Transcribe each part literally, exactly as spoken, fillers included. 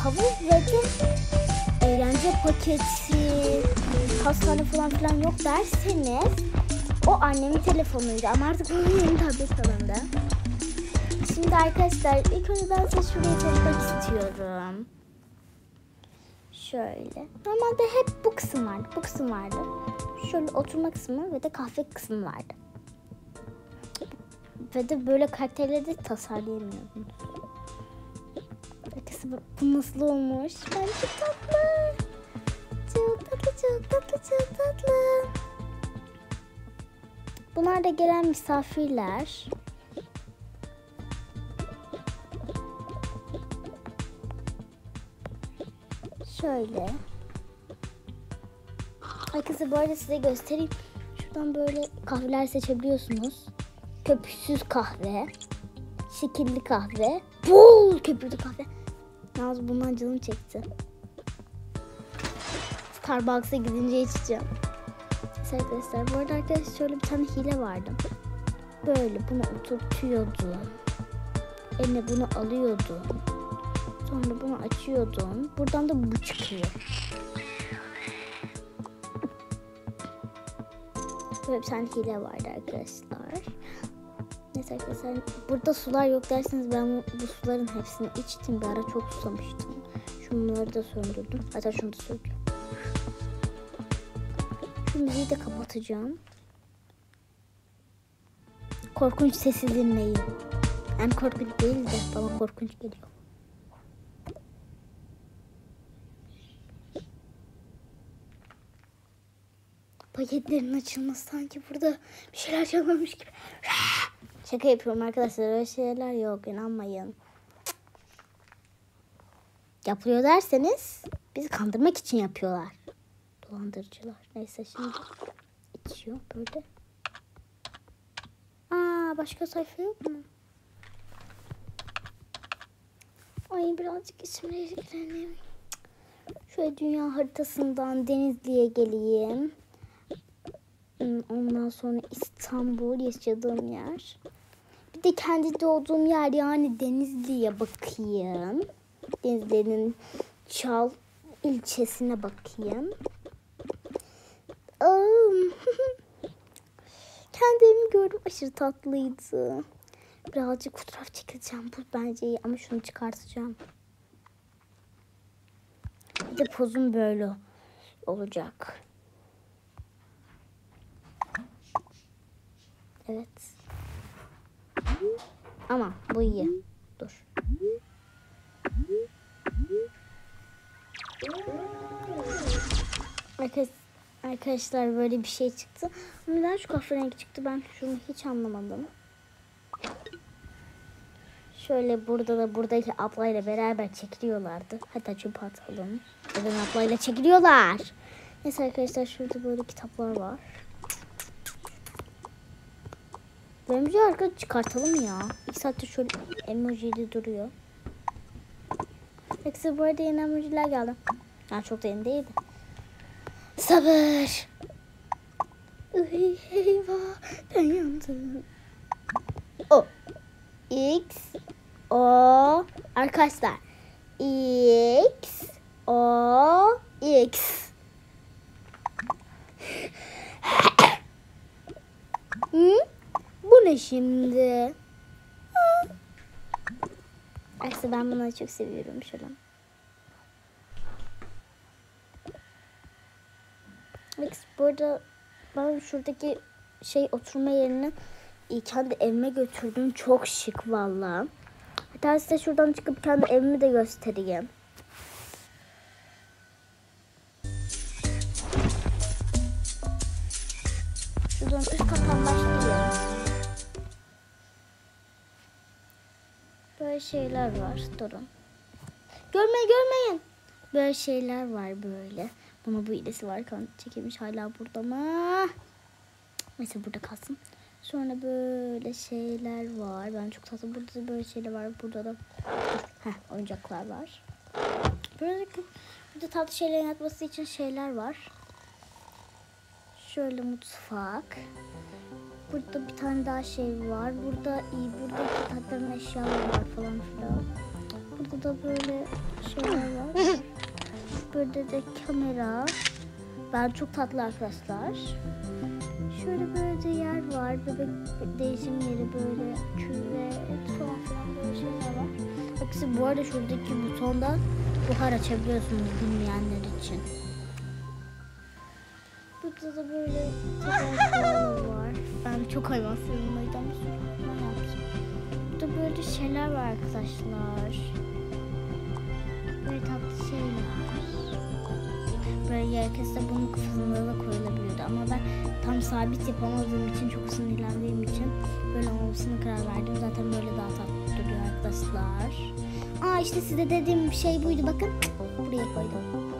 havuz ve eğlence paketi, hastane falan filan yok derseniz o annemin telefonuydu ama artık onun yeni tablet alındı. Şimdi arkadaşlar ilk önce ben size şurayı tanıtmak istiyorum. Şöyle. Normalde hep bu kısım vardı. Bu kısım vardı. Şöyle oturma kısmı ve de kahve kısmı vardı. Ve de böyle karakterleri de tasarlayamıyordum. Bu nasıl olmuş? Bence tatlı. Çok tatlı, çok tatlı, çok tatlı. Bunlar da gelen misafirler. Şöyle. Arkadaşlar bu arada size göstereyim. Şuradan böyle kahveler seçebiliyorsunuz. Köpüksüz kahve, şekilli kahve, bol köpüklü kahve. Yalnız bundan canım çekti. Starbucks'a gidince içeceğim. Mesela arkadaşlar bu arada arkadaşlar şöyle bir tane hile vardı. Böyle bunu oturtuyordu. Eline bunu alıyordu. Sonra bunu açıyordun. Buradan da bu çıkıyor. Böyle bir tane hile vardı arkadaşlar. Neyse arkadaşlar burada sular yok derseniz ben bu suların hepsini içtim. Bir ara çok susamıştım. Şunları da söndürdüm. Hatta şunu da söndürdüm. Şu müziği de kapatacağım. Korkunç sesi dinleyin. Yani korkunç değil de bana korkunç geliyor. Paketlerin açılması sanki burada bir şeyler çalmamış gibi. Şaka yapıyorum arkadaşlar, öyle şeyler yok, inanmayın. Yapılıyor derseniz bizi kandırmak için yapıyorlar. Dolandırıcılar. Neyse şimdi içiyor böyle. Aa, başka sayfa yok mu? Ay birazcık içimle ilgileneyim. Şöyle dünya haritasından Denizli'ye geleyim. Ondan sonra İstanbul, yaşadığım yer. Bir de kendi doğduğum yer yani Denizli'ye bakayım. Denizli'nin Çal ilçesine bakayım. Kendimi gördüm, aşırı tatlıydı. Birazcık fotoğraf çekeceğim, bu bence iyi ama şunu çıkartacağım. Bir de pozum böyle olacak. Evet. Ama bu iyi. Dur. Arkadaşlar böyle bir şey çıktı. Neden şu kahverengi çıktı? Ben şunu hiç anlamadım. Şöyle burada da buradaki ablayla beraber çekiliyorlardı. Hatta çöp atalım. Neden ablayla çekiliyorlar? Neyse arkadaşlar şurada böyle kitaplar var. Emoji arkadaş çıkartalım ya. İki saattir şöyle emojiyle duruyor. Peki bu arada yeni emojiler geldi. Yani çok da yeni değildi. Sabır. Uy, eyvah. Ben yandım. O. X. O. Arkadaşlar. X. O. X. Hı? Bu ne şimdi? Aslında ben bunları çok seviyorum şöyle. Bu arada ben şuradaki şey oturma yerini kendi evime götürdüm. Çok şık valla. Hatta size şuradan çıkıp kendi evimi de göstereyim. Şuradan üst kattan başlayayım. Böyle şeyler var. Durun. Görmeyin görmeyin. Böyle şeyler var böyle. Buna bu iğnesi var. Kan çekilmiş hala burada mı? Neyse burada kalsın. Sonra böyle şeyler var. Ben çok tatlı. Burada da böyle şeyler var. Burada da heh, oyuncaklar var. Böyle, burada tatlı şeylerin yatması için şeyler var. Şöyle mutfak. Burada bir tane daha şey var. Burada iyi. Buradaki tatların eşyaları var falan filan. Burada da böyle şeyler var. Burada da kamera. Ben çok tatlı arkadaşlar. Şöyle böyle de yer var. Bebek değişim yeri böyle. Küve, tuhaf falan böyle şeyler var. Aksi bu arada şuradaki butondan buhar açabiliyorsunuz dinleyenler için. Burada da böyle hayvanlar var. Ben çok hayvan seviyorum. O yüzden bir sürü hayvan yaptım. Burada böyle şeyler var arkadaşlar. Böyle tatlı şeyler. Böyle herkese bunun kafasında da koyulabiliyordu. Ama ben tam sabit yapamadığım için, çok sinirlendiğim için böyle olmasına karar verdim. Zaten böyle daha tatlı duruyor arkadaşlar. Aa işte size dediğim şey buydu. Bakın buraya koydum.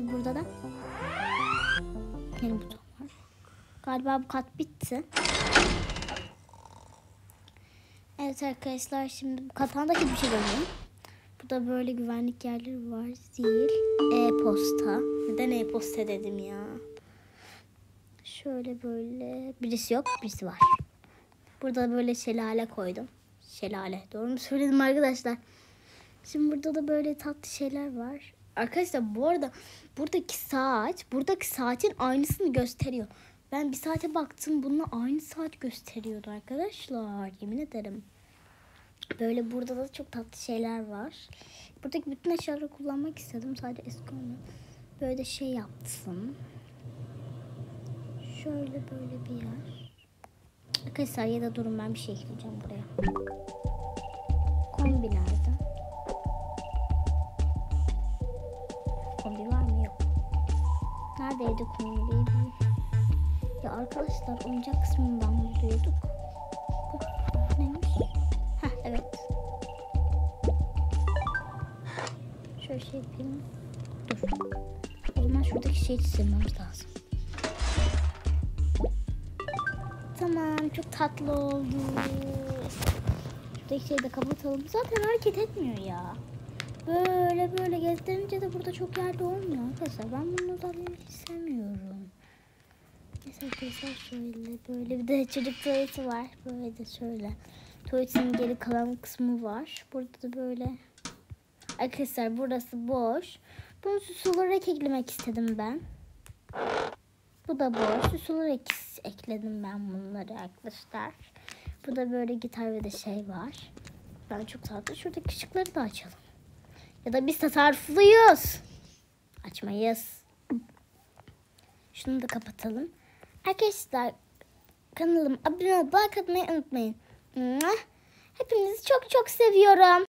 Burada da yeni buton var. Galiba bu kat bitti. Evet arkadaşlar, şimdi bu katandaki bir şey görüyorum. Burada böyle güvenlik yerleri var. Zil, e-posta. Neden e-posta dedim ya? Şöyle böyle birisi yok, birisi var. Burada böyle şelale koydum. Şelale. Doğru mu söyledim arkadaşlar? Şimdi burada da böyle tatlı şeyler var. Arkadaşlar bu arada buradaki saat, buradaki saatin aynısını gösteriyor. Ben bir saate baktım, bununla aynı saat gösteriyordu arkadaşlar. Yemin ederim. Böyle burada da çok tatlı şeyler var. Buradaki bütün eşyaları kullanmak istedim. Sadece eski onu böyle de şey yaptım. Şöyle böyle bir yer. Arkadaşlar ya da durun, ben bir şey ekleyeceğim buraya. Kombilerde. Kombi var mı? Yok. Neredeydi kombiydi? Ya arkadaşlar oyuncak kısmından mı duyduk? Neymiş? Heh evet. Şöyle şey yapayım. Dur. O zaman şuradaki şeyi çizmemiz lazım. Tamam, çok tatlı oldu. Şuradaki şeyi de kapatalım. Zaten hareket etmiyor ya. Böyle böyle gezdirince de burada çok yerde olmuyor arkadaşlar. Ben bunu özelliğini istemiyorum. Mesela arkadaşlar şöyle böyle bir de çocuk tuvaleti var. Böyle de şöyle. Tuvaletin geri kalan kısmı var. Burada da böyle. Arkadaşlar burası boş. Bunu süs olarak eklemek istedim ben. Bu da boş. Süs olarak ekledim ben bunları arkadaşlar. Bu da böyle gitar ve de şey var. Ben çok tatlı. Şuradaki ışıkları da açalım. Ya da biz tasarrufluyuz. Açmayız. Şunu da kapatalım. Arkadaşlar kanalıma abone olup like atmayı unutmayın. Hepinizi çok çok seviyorum.